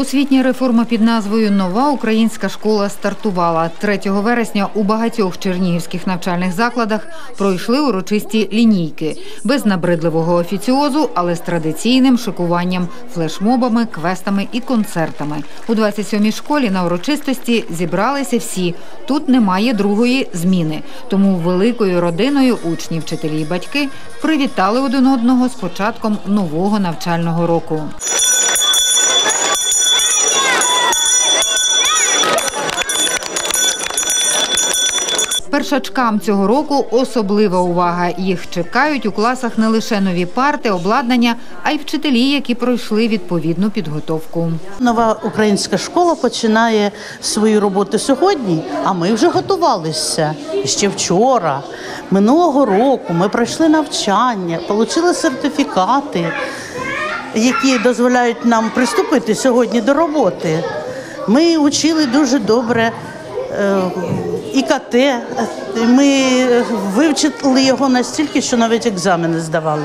Освітня реформа під назвою «Нова українська школа» стартувала. 3 вересня у багатьох чернігівських навчальних закладах пройшли урочисті лінійки. Без набридливого офіціозу, але з традиційним шикуванням, флешмобами, квестами і концертами. У 27-й школі на урочистості зібралися всі. Тут немає другої зміни. Тому великою родиною учні, вчителі і батьки привітали один одного з початком нового навчального року. Першачкам цього року особлива увага. Їх чекають у класах не лише нові парти, обладнання, а й вчителі, які пройшли відповідну підготовку. Нова українська школа починає свою роботу сьогодні, а ми вже готувалися ще вчора. Минулого року ми пройшли навчання, отримали сертифікати, які дозволяють нам приступити сьогодні до роботи. Ми вчили дуже добре ІКТ, ми вивчили його настільки, що навіть екзамени здавали.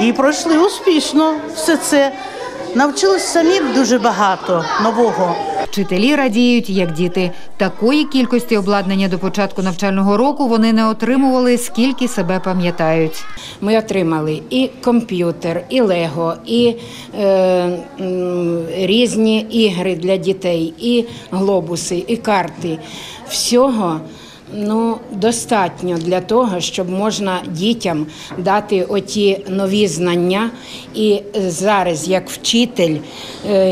І пройшли успішно все це. Навчилися самі дуже багато нового. Вчителі радіють, як діти. Такої кількості обладнання до початку навчального року вони не отримували, скільки себе пам'ятають. Ми отримали і комп'ютер, і лего, і різні ігри для дітей, і глобуси, і карти. Всього достатньо для того, щоб можна дітям дати оті нові знання. І зараз, як вчитель,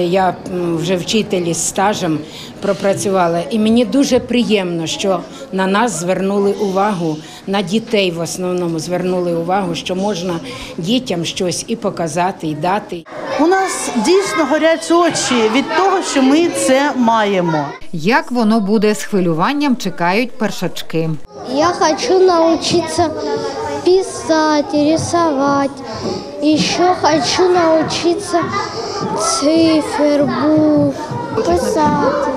я вже вчитель із стажем пропрацювала, і мені дуже приємно, що на нас звернули увагу, на дітей в основному звернули увагу, що можна дітям щось і показати, і дати. У нас дійсно горять очі від того, що ми це маємо. Як воно буде з хвилюванням, чекають першачки. Я хочу навчитися писати, рисувати. І ще хочу навчитися циферку, писати,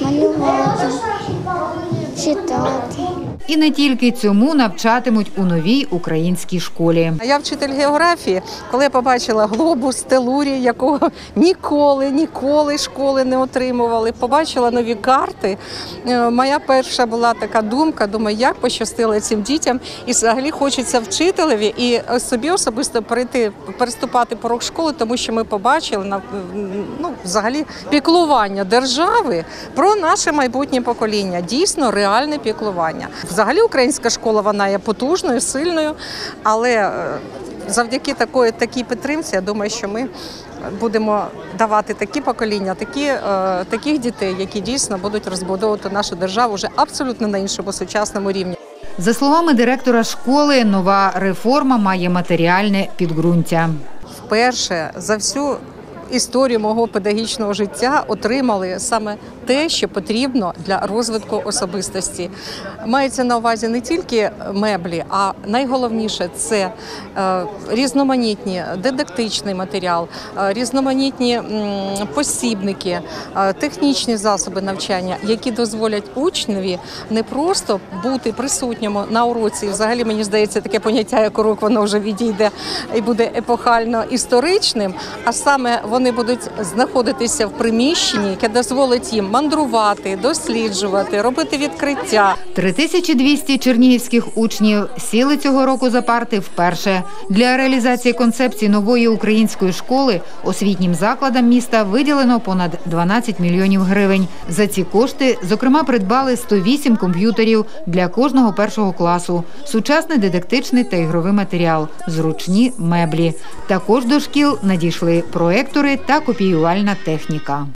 малювати, читати. І не тільки цьому навчатимуть у новій українській школі. Я вчитель географії, коли я побачила глобус, телурій, якого ніколи школи не отримували, побачила нові карти, моя перша була така думка, думаю, як пощастило цим дітям. І взагалі хочеться вчителеві і собі особисто переступати поріг школи, тому що ми побачили взагалі піклування держави про наше майбутнє покоління, дійсно реальне піклування. Взагалі українська школа, вона є потужною, сильною, але завдяки такій підтримці, я думаю, що ми будемо давати такі покоління, таких дітей, які дійсно будуть розбудовувати нашу державу вже абсолютно на іншому сучасному рівні. За словами директора школи, нова реформа має матеріальне підґрунтя. Вперше за всю історію мого педагогічного життя отримали саме те, що потрібно для розвитку особистості. Мається на увазі не тільки меблі, а найголовніше – це різноманітні дидактичний матеріал, різноманітні посібники, технічні засоби навчання, які дозволять учневі не просто бути присутньому на уроці. Взагалі, мені здається, таке поняття, як урок, воно вже відійде і буде епохально історичним, а саме вони будуть знаходитися в приміщенні, яке дозволить їм мандрувати, досліджувати, робити відкриття. 3200 чернігівських учнів сіли цього року за парти вперше. Для реалізації концепції нової української школи освітнім закладам міста виділено понад 12 мільйонів гривень. За ці кошти, зокрема, придбали 108 комп'ютерів для кожного першого класу, сучасний дидактичний та ігровий матеріал, зручні меблі. Також до шкіл надійшли проектори та копіювальна техніка.